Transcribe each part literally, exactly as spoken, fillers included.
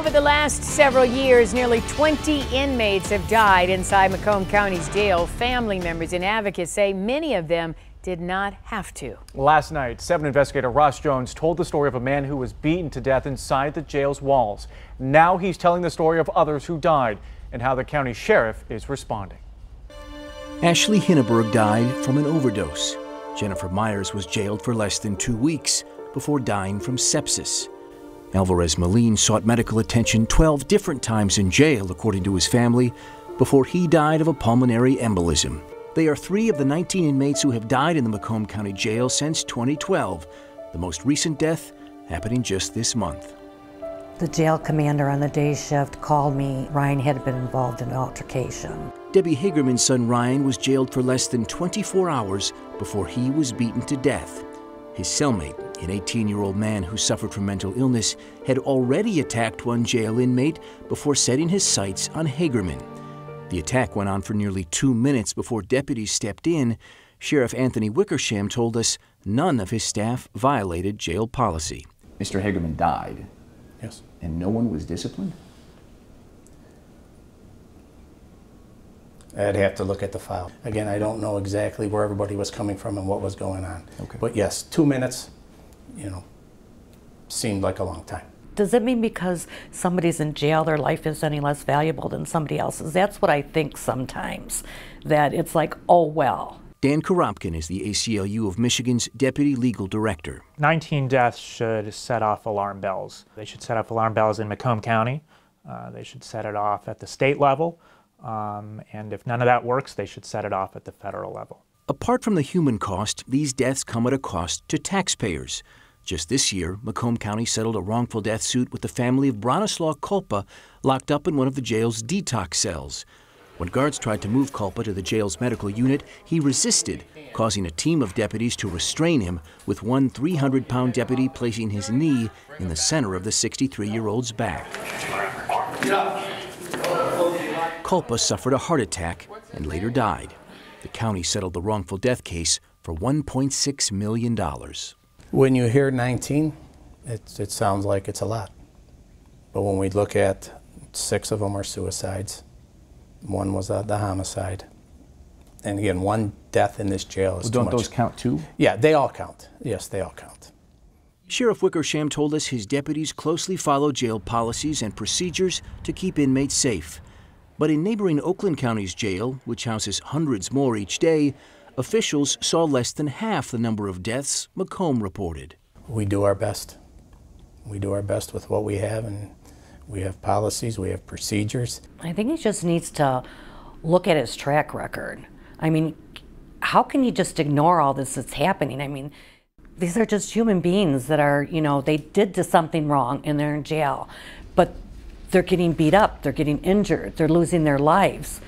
Over the last several years, nearly twenty inmates have died inside Macomb County's jail. Family members and advocates say many of them did not have to. Last night, seven investigator Ross Jones told the story of a man who was beaten to death inside the jail's walls. Now he's telling the story of others who died and how the county sheriff is responding. Ashley Hineberg died from an overdose. Jennifer Myers was jailed for less than two weeks before dying from sepsis. Alvarez Molina sought medical attention twelve different times in jail, according to his family, before he died of a pulmonary embolism. They are three of the nineteen inmates who have died in the Macomb County Jail since twenty twelve. The most recent death happening just this month. The jail commander on the day shift called me. Ryan had been involved in an altercation. Debbie Hagerman's son Ryan was jailed for less than twenty-four hours before he was beaten to death. His cellmate, an eighteen-year-old man who suffered from mental illness, had already attacked one jail inmate before setting his sights on Hagerman. The attack went on for nearly two minutes before deputies stepped in. Sheriff Anthony Wickersham told us none of his staff violated jail policy. Mister Hagerman died. Yes. And no one was disciplined? I'd have to look at the file. Again, I don't know exactly where everybody was coming from and what was going on. Okay. But yes, two minutes, you know, seemed like a long time. Does it mean because somebody's in jail, their life is any less valuable than somebody else's? That's what I think sometimes, that it's like, oh, well. Dan Korobkin is the A C L U of Michigan's deputy legal director. nineteen deaths should set off alarm bells. They should set off alarm bells in Macomb County. Uh, they should set it off at the state level. Um, and if none of that works, they should set it off at the federal level. Apart from the human cost, these deaths come at a cost to taxpayers. Just this year, Macomb County settled a wrongful death suit with the family of Bronislaw Kulpa, locked up in one of the jail's detox cells. When guards tried to move Kulpa to the jail's medical unit, he resisted, causing a team of deputies to restrain him, with one three hundred pound deputy placing his knee in the center of the sixty-three-year-old's back. Kulpa suffered a heart attack and later died. The county settled the wrongful death case for one point six million dollars. When you hear nineteen, it, it sounds like it's a lot. But when we look at six of them are suicides, one was uh, the homicide. And again, one death in this jail is well, too much. Don't those count too? Yeah, they all count. Yes, they all count. Sheriff Wickersham told us his deputies closely follow jail policies and procedures to keep inmates safe. But in neighboring Oakland County's jail, which houses hundreds more each day, officials saw less than half the number of deaths Macomb reported. We do our best. We do our best with what we have, and we have policies, we have procedures. I think he just needs to look at his track record. I mean, how can you just ignore all this that's happening? I mean, these are just human beings that are, you know, they did do something wrong and they're in jail, but they're getting beat up, they're getting injured, they're losing their lives.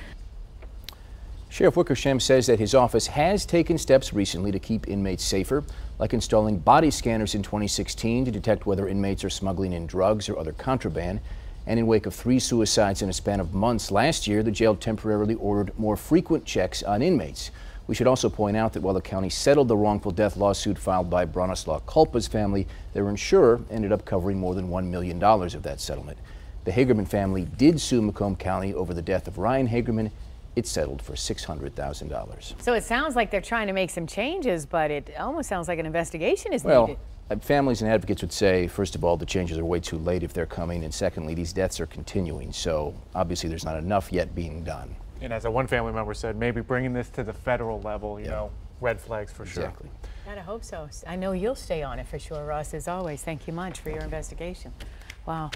Sheriff Wickersham says that his office has taken steps recently to keep inmates safer, like installing body scanners in twenty sixteen to detect whether inmates are smuggling in drugs or other contraband. And in wake of three suicides in a span of months last year, the jail temporarily ordered more frequent checks on inmates. We should also point out that while the county settled the wrongful death lawsuit filed by Bronislaw Kulpa's family, their insurer ended up covering more than one million dollars of that settlement. The Hagerman family did sue Macomb County over the death of Ryan Hagerman. It settled for six hundred thousand dollars. So it sounds like they're trying to make some changes, but it almost sounds like an investigation is well, needed. Well, families and advocates would say, first of all, the changes are way too late if they're coming, and secondly, these deaths are continuing, so obviously there's not enough yet being done. And as a one family member said, maybe bringing this to the federal level, you yeah. know, red flags for sure. Exactly. Gotta hope so. I know you'll stay on it for sure, Ross, as always. Thank you much for your investigation. Wow.